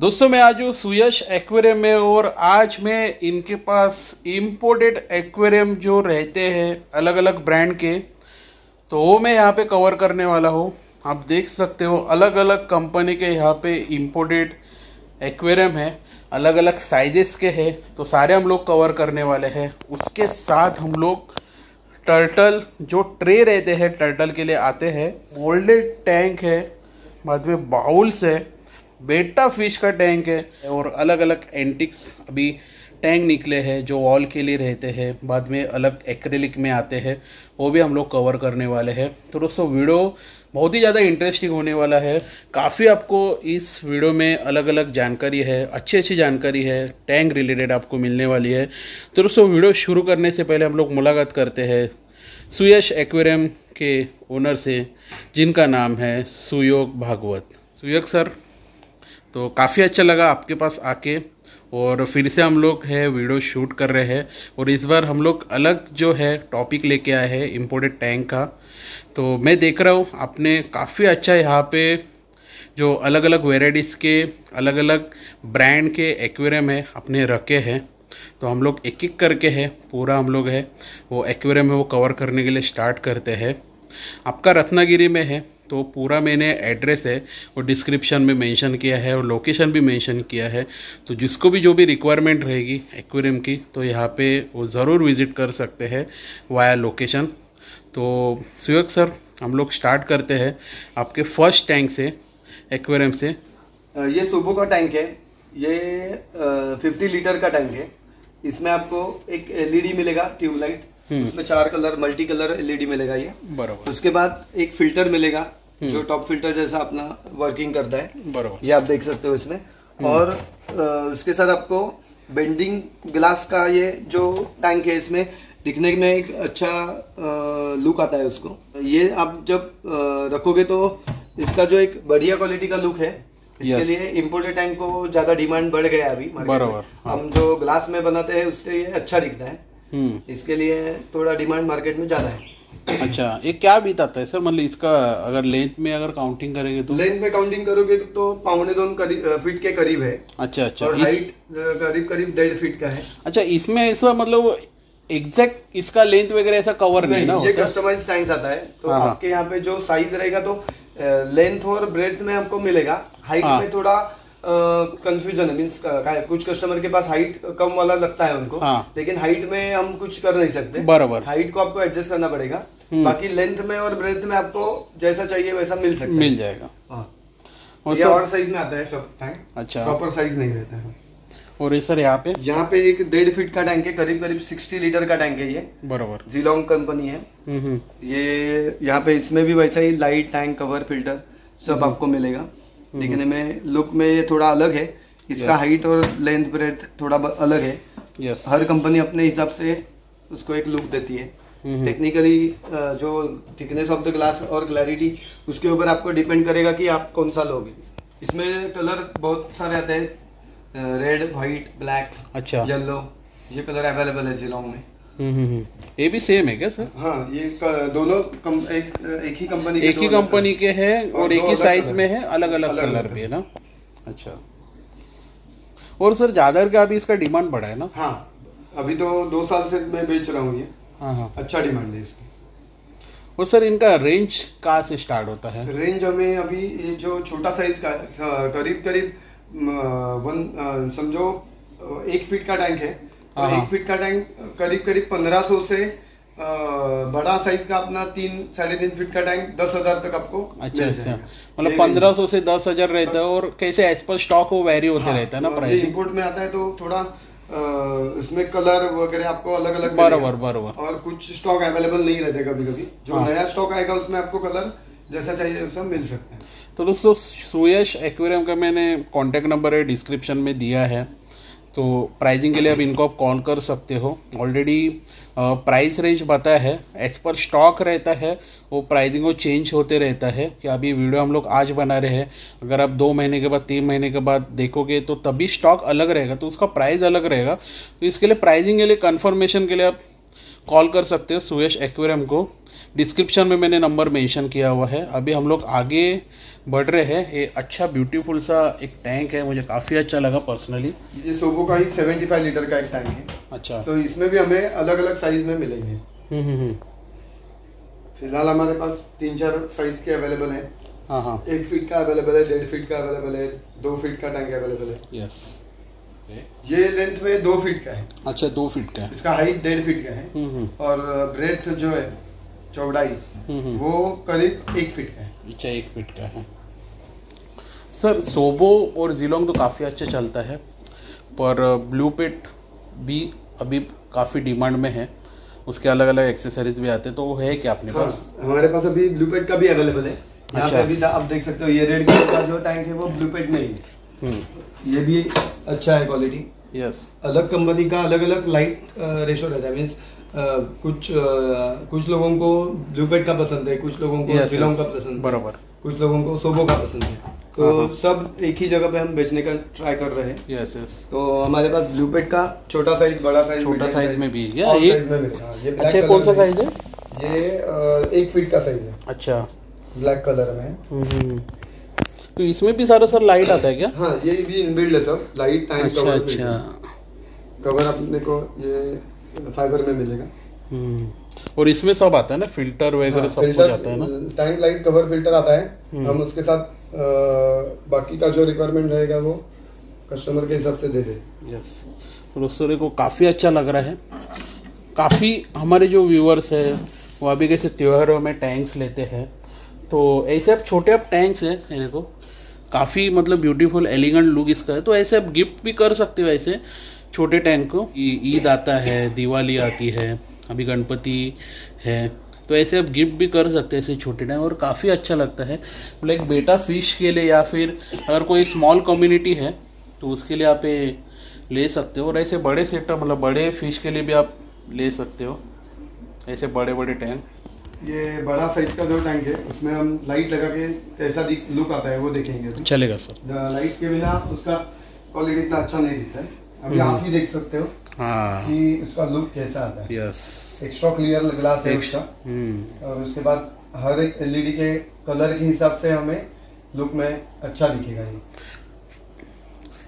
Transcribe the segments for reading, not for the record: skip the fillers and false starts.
दोस्तों मैं आज हूँ सुयश एक्वेरियम में और आज मैं इनके पास इम्पोर्टेड एक्वेरियम जो रहते हैं अलग अलग ब्रांड के, तो वो मैं यहाँ पे कवर करने वाला हूँ। आप देख सकते हो अलग अलग कंपनी के यहाँ पे इम्पोर्टेड एक्वेरियम है, अलग अलग साइजेस के हैं, तो सारे हम लोग कवर करने वाले हैं। उसके साथ हम लोग टर्टल जो ट्रे रहते हैं टर्टल के लिए आते हैं, मोल्डेड टैंक है, बाद में बाउल्स है, बेटा फिश का टैंक है और अलग अलग एंटिक्स अभी टैंक निकले हैं जो वॉल के लिए रहते हैं, बाद में अलग एक्रेलिक में आते हैं, वो भी हम लोग कवर करने वाले हैं। तो दोस्तों वीडियो बहुत ही ज़्यादा इंटरेस्टिंग होने वाला है, काफ़ी आपको इस वीडियो में अलग अलग जानकारी है, अच्छी अच्छी जानकारी है टैंक रिलेटेड आपको मिलने वाली है। तो दोस्तों वीडियो शुरू करने से पहले हम लोग मुलाकात करते हैं सुयश एक्वेरियम के ओनर से, जिनका नाम है सुयोग भागवत। सुयोग सर, तो काफ़ी अच्छा लगा आपके पास आके और फिर से हम लोग है वीडियो शूट कर रहे हैं और इस बार हम लोग अलग जो है टॉपिक लेके आए हैं इम्पोर्टेड टैंक का। तो मैं देख रहा हूँ आपने काफ़ी अच्छा यहाँ पे जो अलग अलग वेराइटीज़ के अलग अलग ब्रांड के एक्वेरियम है आपने रखे हैं, तो हम लोग एक एक करके है पूरा हम लोग है वो एक्वेरियम है वो कवर करने के लिए स्टार्ट करते हैं। आपका रत्नागिरी में है, तो पूरा मैंने एड्रेस है और डिस्क्रिप्शन में मेंशन किया है और लोकेशन भी मेंशन किया है, तो जिसको भी जो भी रिक्वायरमेंट रहेगी एक्वेरियम की तो यहाँ पे वो ज़रूर विज़िट कर सकते हैं वाया लोकेशन। तो सुयोग सर हम लोग स्टार्ट करते हैं आपके फर्स्ट टैंक से, एक्वेरियम से। ये सोबो का टैंक है, ये 50 लीटर का टैंक है। इसमें आपको एक LED मिलेगा ट्यूबलाइट, उसमें 4 कलर मल्टी कलर LED मिलेगा ये बराबर। उसके बाद एक फिल्टर मिलेगा जो टॉप फिल्टर जैसा अपना वर्किंग करता है बराबर, ये आप देख सकते हो इसमें। और उसके साथ आपको बेंडिंग ग्लास का ये जो टैंक है इसमें दिखने में एक अच्छा लुक आता है उसको। ये आप जब रखोगे तो इसका जो एक बढ़िया क्वालिटी का लुक है, इसके लिए इम्पोर्टेड टैंक को ज्यादा डिमांड बढ़ गया अभी बराबर। हम जो ग्लास में बनाते हैं उससे ये अच्छा दिखता है, इसके लिए थोड़ा डिमांड मार्केट में ज्यादा है। अच्छा, ये क्या बिताता है सर, मतलब इसका अगर लेंथ में अगर काउंटिंग करेंगे तो लेंथ में काउंटिंग करोगे तो 2.5 फीट के करीब है। अच्छा अच्छा, और हाइट करीब 1.5 फीट का है। अच्छा, इसमें ऐसा मतलब एग्जैक्ट इसका लेंथ वगैरह ऐसा कवर नहीं ना, ये कस्टमाइज टैंक आता है। तो आपके यहाँ पे जो साइज रहेगा तो लेंथ और ब्रेथ में आपको मिलेगा, हाइट में थोड़ा कंफ्यूजन है। मीन्स कुछ कस्टमर के पास हाइट कम वाला लगता है उनको, लेकिन हाइट में हम कुछ कर नहीं सकते बराबर, हाइट को आपको एडजस्ट करना पड़ेगा। बाकी लेंथ में और ब्रेथ में आपको जैसा चाहिए वैसा मिल जाएगा। और साइज में आता है सब टैंक, अच्छा प्रॉपर साइज नहीं रहता है। और ये सर यहाँ पे एक 1.5 फीट का टैंक है, करीब 60 लीटर का टैंक है ये बराबर, जिलोंग कंपनी है ये। यहाँ पे इसमें भी वैसा ही लाइट टैंक कवर फिल्टर सब आपको मिलेगा, दिखने में लुक में ये थोड़ा अलग है। इसका हाइट और लेंथ ब्रेथ थोड़ा अलग है। हर कंपनी अपने हिसाब से उसको एक लुक देती है। टेक्निकली जो थिकनेस ऑफ द ग्लास और क्लैरिटी उसके ऊपर आपको डिपेंड करेगा कि आप कौन सा लोगे। इसमें कलर बहुत सारे आते हैं, रेड व्हाइट ब्लैक अच्छा येलो, ये कलर अवेलेबल है जिलोंग में। ये भी सेम है क्या सर? हाँ, ये दोनों एक ही कंपनी के हैं और एक ही साइज में है, अलग अलग कलर भी है ना। अच्छा, और सर ज्यादा का अभी इसका डिमांड बढ़ा है ना? हाँ, अभी तो 2 साल से मैं बेच रहा हूँ ये। हाँ, अच्छा डिमांड है इसकी। और सर इनका रेंज कहाँ से स्टार्ट होता है? रेंज हमें अभी ये जो छोटा साइज का करीब समझो 1 फीट का टैंक है, 1 फीट का टैंक करीब 1500 से बड़ा साइज का अपना 3-3.5 फीट का टैंक 10,000 तक आपको। अच्छा, मतलब 1500 से 10,000 रहता है और कैसे एज पर स्टॉक वो वेरी होते रहता है ना प्राइस। इम्पोर्ट में आता है तो थोड़ा उसमें कलर वगैरह आपको अलग अलग बराबर, और कुछ स्टॉक अवेलेबल नहीं रहते कभी कभी, जो नया स्टॉक आएगा उसमें आपको कलर जैसा चाहिए वैसा मिल सकता है। तो दोस्तों सुयश एक्वेरियम का मैंने कॉन्टेक्ट नंबर है डिस्क्रिप्शन में दिया है, तो प्राइसिंग के लिए अब इनको आप कॉल कर सकते हो। ऑलरेडी प्राइस रेंज पता है, एज पर स्टॉक रहता है वो प्राइसिंग वो चेंज होते रहता है। कि अभी वीडियो हम लोग आज बना रहे हैं, अगर आप 2 महीने के बाद 3 महीने के बाद देखोगे तो तभी स्टॉक अलग रहेगा, तो उसका प्राइस अलग रहेगा। तो इसके लिए प्राइसिंग के लिए कन्फर्मेशन के लिए आप कॉल कर सकते हो सुयश एक्वेरियम को। डिस्क्रिप्शन में मैंने नंबर मेंशन किया हुआ है। अभी हम लोग आगे बढ़ रहे हैं। ये अच्छा ब्यूटीफुल सा एक टैंक है, मुझे काफ़ी अच्छा लगा पर्सनली। ये सोबो का ही 75 लीटर का एक टैंक है। अच्छा, तो इसमें भी हमें अलग अलग साइज में मिलेंगे। फिलहाल हमारे पास 3-4 साइज के अवेलेबल है। हाँ हाँ, 1 फीट का अवेलेबल है, 1.5 फीट का अवेलेबल है, 2 फीट का टैंक अवेलेबल है। यस, ये लेंथ में 2 फीट का है। अच्छा, 2 फीट का है। इसका हाइट 1.5 फीट का है और ब्रेथ जो है चौड़ाई वो करीब 1 फीट का है। अच्छा, 1 फीट का है। सर, सोबो और जिलोंग तो काफ़ी अच्छा चलता है, पर ब्लूपेट भी अभी काफ़ी डिमांड में है। उसके अलग अलग एक्सेसरीज भी आते हैं, तो वो है क्या आपने पास? हमारे पास अभी ब्लूपेट का भी अवेलेबल है। अच्छा, अभी आप देख सकते हो ये रेड कलर का जो टैंक है वो ब्लूपेट में ही है। ये भी अच्छा है क्वालिटी। यस, अलग कंपनी का अलग अलग लाइट रेशो रहता है। मीन्स कुछ लोगों को ब्लूपेट का पसंद है, कुछ लोगों को जिलोंग का पसंद है, बराबर, कुछ लोगों को सोबो का पसंद है। तो सब एक ही जगह पे हम बेचने का ट्राई कर रहे हैं। यस यस, तो हमारे पास ब्लूपेट का छोटा साइज, बड़ा साइज, छोटा साइज में भी है। अच्छा, कौन सा साइज है? ये 1 फीट का साइज है। अच्छा, ब्लैक कलर में। तो इसमें भी सारा सर लाइट आता है क्या? हाँ, ये भी इनबिल्ड है सब लाइट। अच्छा, कवर अपने को ये फाइबर में मिलेगा। और इसमें सब आता है ना, फिल्टर वगैरह सब कुछ आता है ना। टैंक लाइट कवर फिल्टर आता है। हम उसके साथ बाकी का जो रिक्वायरमेंट रहेगा वो कस्टमर के हिसाब से दे दे। यस, दोस्तों को काफ़ी अच्छा लग रहा है। काफ़ी हमारे जो व्यूअर्स है वो अभी कैसे त्योहारों में टैंक्स लेते हैं, तो ऐसे आप छोटे आप टैंक्स हैं, ये देखो काफ़ी मतलब ब्यूटीफुल एलिगेंट लुक इसका है। तो ऐसे आप गिफ्ट भी कर सकते हो ऐसे छोटे टैंक को। ईद आता है, दिवाली आती है, अभी गणपति है, तो ऐसे आप गिफ्ट भी कर सकते हैं ऐसे छोटे टैंक, और काफ़ी अच्छा लगता है। लाइक बेटा फिश के लिए, या फिर अगर कोई स्मॉल कम्युनिटी है तो उसके लिए आप ये ले सकते हो। और ऐसे बड़े सेटअप मतलब बड़े फिश के लिए भी आप ले सकते हो ऐसे बड़े बड़े टैंक। ये बड़ा साइज का जो टैंक है उसमें हम लाइट लगा के कैसा लुक आता है वो देखेंगे। तो चलेगा सर, लाइट के बिना उसका क्वालिटी इतना अच्छा नहीं दिखता है। अभी आप ही देख सकते हो कि उसका लुक कैसा आता है। यस, एक्स्ट्रा क्लियर ग्लास है उसका। और उसके बाद हर एक एलईडी के कलर के हिसाब से हमें लुक में अच्छा दिखेगा।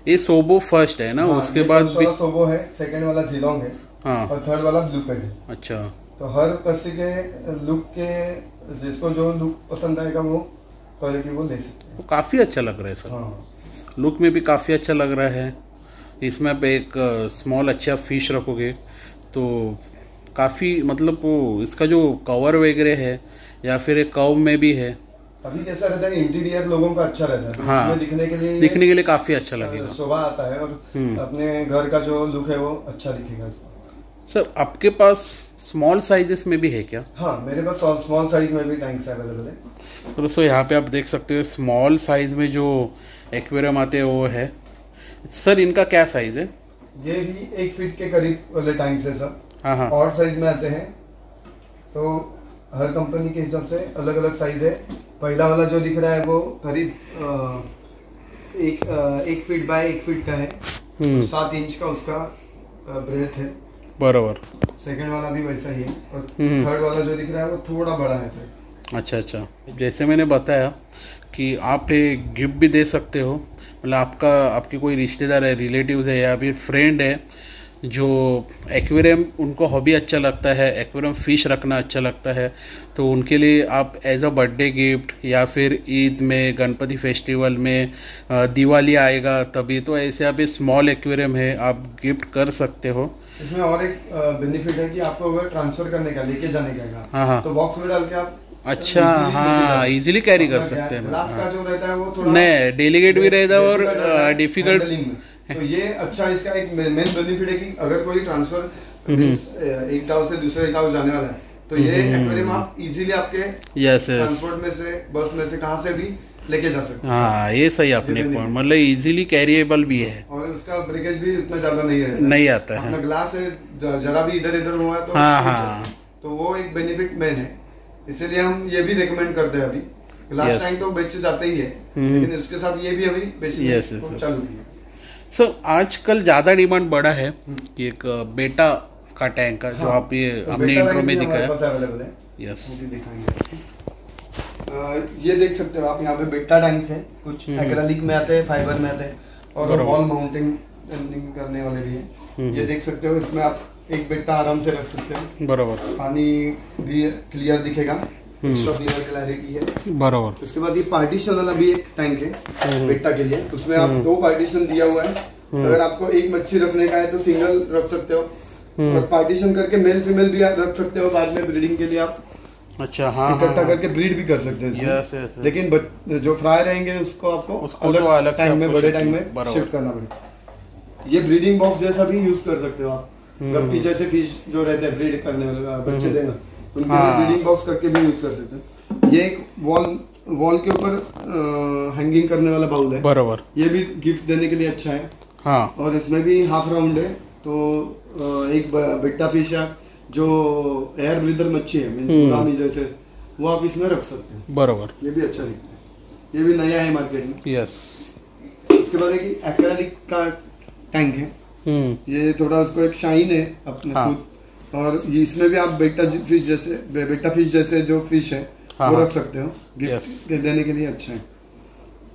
ये सोबो फर्स्ट है ना? हाँ, उसके बाद सोबो है, सेकेंड वाला जिलोंग है। हाँ, और थर्ड वाला ब्लूपेट है। अच्छा, तो हर किसी के लुक के जिसको जो लुक पसंद आएगा वो क्वालिटी वो ले सकते हैं। तो काफ़ी अच्छा लग रहा है सर। हाँ, लुक में भी काफ़ी अच्छा लग रहा है। इसमें आप एक स्मॉल अच्छा फिश रखोगे तो काफ़ी मतलब वो इसका जो कवर वगैरह है या फिर एक कर्व में भी है। अभी कैसा रहता है, इंटीरियर लोगों का अच्छा रहता है। हाँ, दिखने के लिए काफ़ी अच्छा लगेगा, शोभा आता है और अपने घर का जो लुक है वो अच्छा दिखेगा। सर, आपके पास स्मॉल साइजेस में भी है क्या? हाँ, मेरे पास स्मॉल साइज में भी टैंक्स अवेलेबल है। तो दोस्तों यहाँ पे आप देख सकते हो स्मॉल साइज में जो एक्वेरियम आते हैं वो है। सर, इनका क्या साइज है? ये भी 1 फीट के करीब वाले टैंक्स है सर। हाँ हाँ, और साइज में आते हैं। तो हर कंपनी के हिसाब से अलग अलग साइज है। पहला वाला जो दिख रहा है वो करीब 1 फीट बाय 1 फीट का है। 7 इंच का उसका ब्रेथ है, बराबर। सेकंड वाला भी वैसा ही है और थर्ड वाला जो दिख रहा है वो थोड़ा बड़ा है सर। अच्छा, जैसे मैंने बताया कि आप एक गिफ्ट भी दे सकते हो। मतलब आपके कोई रिश्तेदार है, रिलेटिव्स है, या फिर फ्रेंड है जो एक्वेरियम उनको हॉबी अच्छा लगता है, एक्वेरियम फिश रखना अच्छा लगता है, तो उनके लिए आप एज अ बर्थडे गिफ्ट या फिर ईद में, गणपति फेस्टिवल में, दिवाली आएगा तभी, तो ऐसे आप एक स्मॉल एक्वेरियम है आप गिफ्ट कर सकते हो। इसमें और एक बेनिफिट है कि आपको अगर ट्रांसफर करने का, लेके जाने का, हाँ, तो बॉक्स में डाल के आप अच्छा इजीली कैरी कर सकते हैं। ग्लास का जो रहता है वो थोड़ा नहीं डेलिकेट भी रहता है और डिफिकल्ट। तो ये अच्छा, इसका एक मेन बेनिफिट है कि अगर कोई ट्रांसफर एक गाँव से दूसरे गाँव जाने वाला है तो ये एक्वेरियम आप इजीली आपके ट्रांसपोर्ट में से, बस में से, कहाँ से भी लेके जा सकते हैं। हाँ, ये सही आपने पॉइंट, मतलब इजीली कैरिएबल भी है और उसका ब्रेकेज भी उतना ज्यादा नहीं आता है। ग्लास जरा भी इधर इधर हुआ तो हाँ हाँ, तो वो एक बेनिफिट मेन है। इसीलिए हम ये भी रेकमेंड करते हैं। अभी ग्लास टैंक तो बेचे जाते ही है, लेकिन उसके साथ ये भी अभी बेचे चालू है। सर, आजकल ज्यादा डिमांड बढ़ा है कि एक बेटा का टैंक का, हाँ, जो आप ये हमने इंट्रो में दिखाया। यस, ये देख सकते हो आप, यहाँ पे बेटा टैंक्स हैं, कुछ एक्रेलिक में आते हैं, फाइबर में आते हैं, और वॉल माउंटिंग करने वाले भी हैं। ये देख सकते हो, इसमें आप एक बेटा आराम से रख सकते हो। बराबर, पानी भी क्लियर दिखेगा, एक्स्ट्रा क्लियर क्लैरिटी है। बराबर, उसके बाद ये पार्टीशन वाला भी एक टैंक है बेटा के लिए, उसमें आप 2 पार्टीशन दिया हुआ है। अगर आपको एक मच्छी रखने का है तो सिंगल रख सकते हो, और पार्टीशन करके मेल फीमेल भी आप रख सकते हो, बाद में ब्रीडिंग के लिए आप अच्छा इकट्ठा करके ब्रीड भी कर सकते हैं। यस, लेकिन जो फ्राई रहेंगे उसको आपको अलग टाइम में, बड़े टाइम में शिफ्ट करना पड़ेगा। ये ब्रीडिंग बॉक्स जैसा भी यूज कर सकते हो आप, गप्पी जैसे फिश जो रहते हैं ब्रीड करने वाले बच्चे देना, उनको ब्रीडिंग बॉक्स करके भी यूज कर सकते हैं। ये एक वॉल के ऊपर हैंगिंग करने वाला बाउल है। बराबर, ये भी गिफ्ट देने के लिए अच्छा है। हाँ, और इसमें भी हाफ राउंड है, तो एक बेटा फिश जो एयर ब्रीदर मच्छी है, मींस जैसे, वो आप इसमें रख सकते हैं। बराबर, ये भी अच्छा दिखता है, ये भी नया है मार्केट में। यस, उसके बाद एक एक्रेलिक का टैंक है, ये थोड़ा उसको एक शाइन है अपने हाँ। खुद, और इसमें भी आप बेटा फिश जैसे जो फिश है हाँ। वो रख सकते हो, गिफ्ट देने के लिए अच्छा है।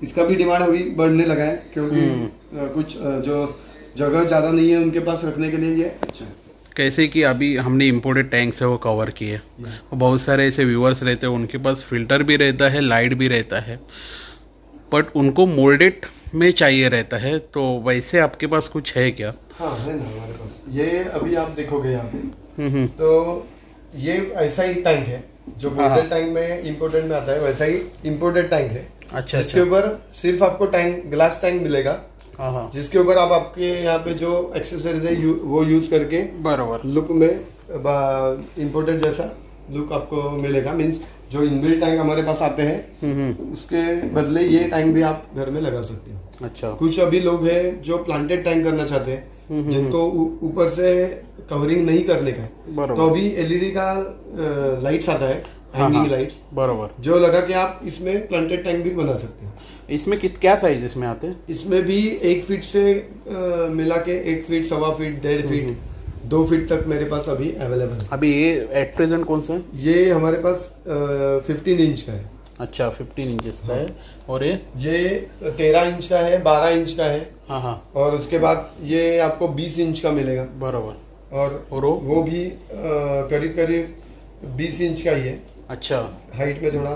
इसका भी डिमांड अभी बढ़ने लगा है, क्योंकि कुछ जो जगह ज्यादा नहीं है उनके पास रखने के लिए, ये अच्छा है। कैसे कि अभी हमने इम्पोर्टेड टैंक्स है वो कवर किए, बहुत सारे ऐसे व्यूअर्स रहते हैं उनके पास फिल्टर भी रहता है, लाइट भी रहता है, बट उनको मोल्डेड में चाहिए रहता है, तो वैसे आपके पास कुछ है क्या? हाँ, है ना हमारे पास। ये अभी आप देखोगे यहाँ पे, तो ये ऐसा ही टैंक है जो मोल्डेड टैंक में इम्पोर्टेड में आता है, वैसा ही इम्पोर्टेड टैंक है। अच्छा, इसके ऊपर सिर्फ आपको टैंक, ग्लास टैंक मिलेगा, जिसके ऊपर आप आपके यहाँ पे जो एक्सेसरीज है वो यूज करके बराबर लुक में इम्पोर्टेड जैसा लुक आपको मिलेगा। मीन्स जो इनबिल्ट टैंक हमारे पास आते हैं उसके बदले ये टैंक भी आप घर में लगा सकते हो। अच्छा, कुछ अभी लोग हैं जो प्लांटेड टैंक करना चाहते हैं, जिनको ऊपर से कवरिंग नहीं करने का, तो अभी एलईडी का लाइट्स आता है, हैंगिंग लाइट्स, बराबर, जो लगा के आप इसमें प्लांटेड टैंक भी बना सकते हैं। इसमें क्या साइज इसमें आते हैं? इसमें भी 1 फीट से मिला के 1 फीट, 1.25 फीट, 1.5 फीट, 2 फीट तक मेरे पास अभी अवेलेबल है। अभी ये एट प्रेजेंट कौन सा है? ये हमारे पास 15 इंच का है। अच्छा, 15 इंच का है, और ये 13 इंच का है, 12 इंच का है। हाँ हाँ, और उसके बाद ये आपको 20 इंच का मिलेगा। बराबर, और वो भी करीब करीब 20 इंच का ही है। अच्छा, हाइट में थोड़ा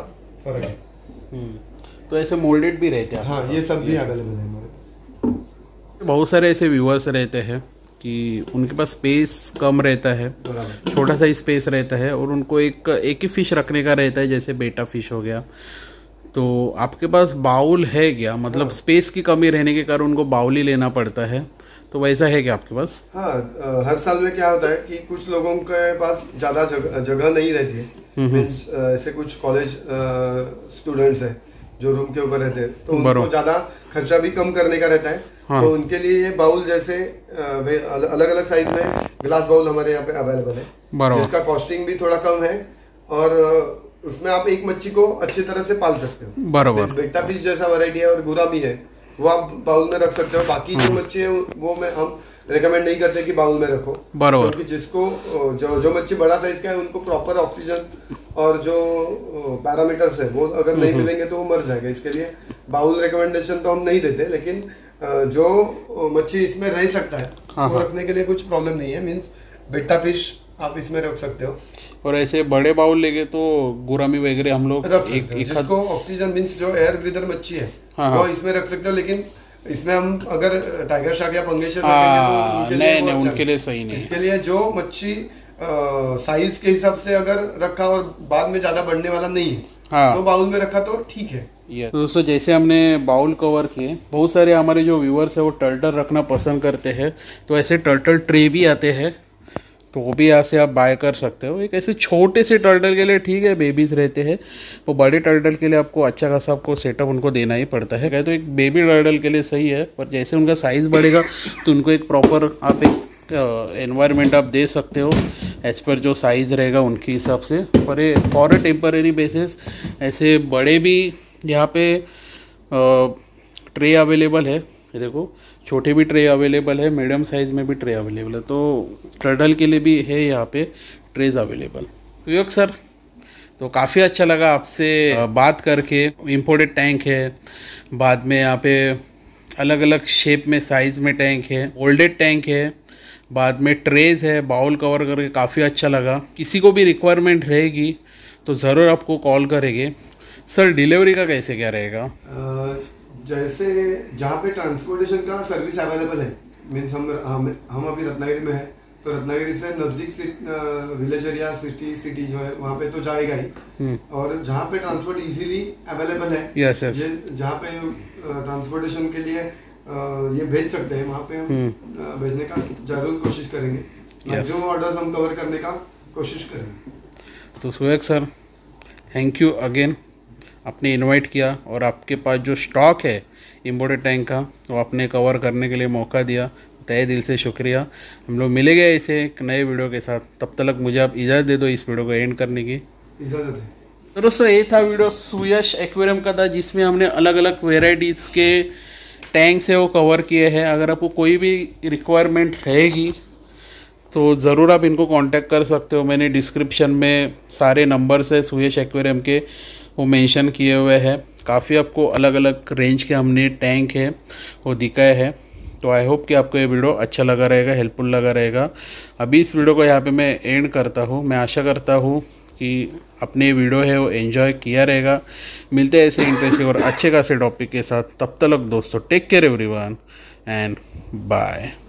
फर्क है। तो ऐसे मोल्डेड भी रहते हैं। हाँ, ये सब भी अवेलेबल है हमारे पास। बहुत सारे ऐसे व्यूअर्स रहते हैं कि उनके पास स्पेस कम रहता है, छोटा सा स्पेस रहता है, और उनको एक ही फिश रखने का रहता है, जैसे बेटा फिश हो गया, तो आपके पास बाउल है क्या? मतलब स्पेस की कमी रहने के कारण उनको बाउल ही लेना पड़ता है, तो वैसा है क्या आपके पास? हाँ, हर साल में क्या होता है कि कुछ लोगों के पास ज्यादा जगह नहीं रहती है, ऐसे कुछ कॉलेज स्टूडेंट्स है जो रूम के ऊपर रहते हैं, तो उनको ज्यादा खर्चा भी कम करने का रहता है। हाँ। तो उनके लिए ये बाउल जैसे अलग अलग साइज में ग्लास बाउल हमारे यहाँ पे अवेलेबल है, जिसका कॉस्टिंग भी थोड़ा कम है, और उसमें आप एक मच्छी को अच्छी तरह से पाल सकते हो। बराबर, बेटा फिश जैसा वैरायटी है और बुरा भी है, वो आप बाउल में रख सकते हो। बाकी जो मच्छी है वो हम रेकमेंड नहीं करते कि बाउल में रखो। बराबर, क्योंकि जिसको जो मच्छी बड़ा साइज का है उनको प्रॉपर ऑक्सीजन और जो पैरामीटर्स है वो अगर नहीं मिलेंगे तो वो मर जाएगा, इसके लिए बाउल रिकमेंडेशन तो हम नहीं देते। लेकिन जो मच्छी इसमें रह सकता है वो तो रखने के लिए कुछ प्रॉब्लम नहीं है। मींस बेटा फिश आप इसमें रख सकते हो, और ऐसे बड़े बाउल लेके तो गुरामी वगैरह हम लोग जिसको ऑक्सीजन मीन्स जो एयर ब्रीदर मच्छी है वो इसमें रख सकते हो। लेकिन इसमें हम अगर टाइगर शार्क या पंगेश्वर रखेंगे तो उनके लिए सही नहीं। इसके लिए जो मच्छी साइज के हिसाब से अगर रखा और बाद में ज्यादा बढ़ने वाला नहीं है, हाँ, तो बाउल में रखा तो ठीक है। तो दोस्तों, जैसे हमने बाउल कवर किए, बहुत सारे हमारे जो व्यूअर्स है वो टर्टल रखना पसंद करते हैं, तो ऐसे टर्टल ट्रे भी आते हैं, तो वो भी यहाँ से आप बाय कर सकते हो। एक ऐसे छोटे से टर्टल के लिए ठीक है, बेबीज रहते हैं, तो बड़े टर्टल के लिए आपको अच्छा खासा आपको सेटअप उनको देना ही पड़ता है। कहे तो एक बेबी टर्टल के लिए सही है, पर जैसे उनका साइज़ बढ़ेगा तो उनको एक प्रॉपर आप एक एनवायरनमेंट आप दे सकते हो एज पर जो साइज़ रहेगा उनके हिसाब से। पर ये फॉर अ टेम्परेरी बेसिस ऐसे बड़े भी यहाँ पे ट्रे अवेलेबल है, ये देखो छोटे भी ट्रे अवेलेबल है, मीडियम साइज़ में भी ट्रे अवेलेबल है, तो ट्रडल के लिए भी है यहाँ पे ट्रेज अवेलेबल। सुयोग सर, तो काफ़ी अच्छा लगा आपसे बात करके। इम्पोर्टेड टैंक है, बाद में यहाँ पे अलग अलग शेप में साइज़ में टैंक है, ओल्डेड टैंक है, बाद में ट्रेज है, बाउल कवर करके काफ़ी अच्छा लगा। किसी को भी रिक्वायरमेंट रहेगी तो ज़रूर आपको कॉल करेंगे। सर डिलीवरी का कैसे क्या रहेगा? जैसे जहाँ पे ट्रांसपोर्टेशन का सर्विस अवेलेबल है, मीन्स हम अभी रत्नागिरी में है, तो रत्नागिरी से नजदीक विलेज एरिया सिटी जो है वहाँ पे तो जाएगा ही, और जहाँ पे ट्रांसपोर्ट इजीली अवेलेबल है, जहाँ पे ट्रांसपोर्टेशन के लिए ये भेज सकते हैं वहाँ पे हम भेजने का जरूर कोशिश करेंगे, मैक्सिमम ऑर्डर्स हम कवर करने का कोशिश करेंगे। तो Suyog sir, thank you again, आपने इनवाइट किया और आपके पास जो स्टॉक है इम्पोर्टेड टैंक का वो आपने कवर करने के लिए मौका दिया, तय दिल से शुक्रिया। हम लोग मिलेंगे ऐसे एक नए वीडियो के साथ, तब तक मुझे आप इजाज़त दे दो इस वीडियो को एंड करने की इजाज़त है। तो दोस्तों ये था वीडियो सुयश एक्वेरियम का था, जिसमें हमने अलग अलग वेराइटीज़ के टैंक्स है वो कवर किए हैं। अगर आपको कोई भी रिक्वायरमेंट रहेगी तो ज़रूर आप इनको कांटेक्ट कर सकते हो। मैंने डिस्क्रिप्शन में सारे नंबर्स है सुयश एक्वेरियम के वो मेंशन किए हुए हैं, काफ़ी आपको अलग अलग रेंज के हमने टैंक है वो दिखाए हैं। तो आई होप कि आपको ये वीडियो अच्छा लगा रहेगा, हेल्पफुल लगा रहेगा। अभी इस वीडियो को यहाँ पे मैं एंड करता हूँ। मैं आशा करता हूँ कि आपने ये वीडियो है वो एंजॉय किया रहेगा। मिलते हैं ऐसे इंटरेस्टिंग और अच्छे खासे टॉपिक के साथ, तब तक दोस्तों take care everyone and bye.